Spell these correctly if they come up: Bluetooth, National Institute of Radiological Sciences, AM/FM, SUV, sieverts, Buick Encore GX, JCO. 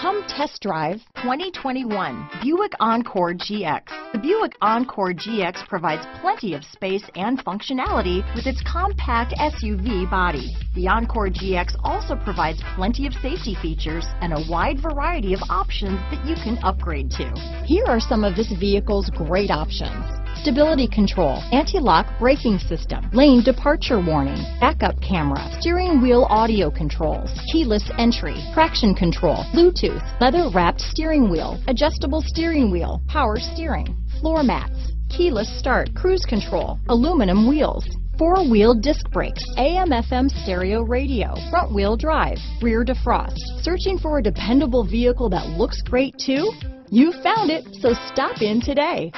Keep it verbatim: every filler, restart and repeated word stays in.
Come test drive twenty twenty-one Buick Encore G X. The Buick Encore G X provides plenty of space and functionality with its compact S U V body. The Encore G X also provides plenty of safety features and a wide variety of options that you can upgrade to. Here are some of this vehicle's great options: stability control, anti-lock braking system, lane departure warning, backup camera, steering wheel audio controls, keyless entry, traction control, Bluetooth, leather-wrapped steering wheel, adjustable steering wheel, power steering, floor mats, keyless start, cruise control, aluminum wheels, four-wheel disc brakes, A M F M stereo radio, front-wheel drive, rear defrost. Searching for a dependable vehicle that looks great too? You found it, so stop in today.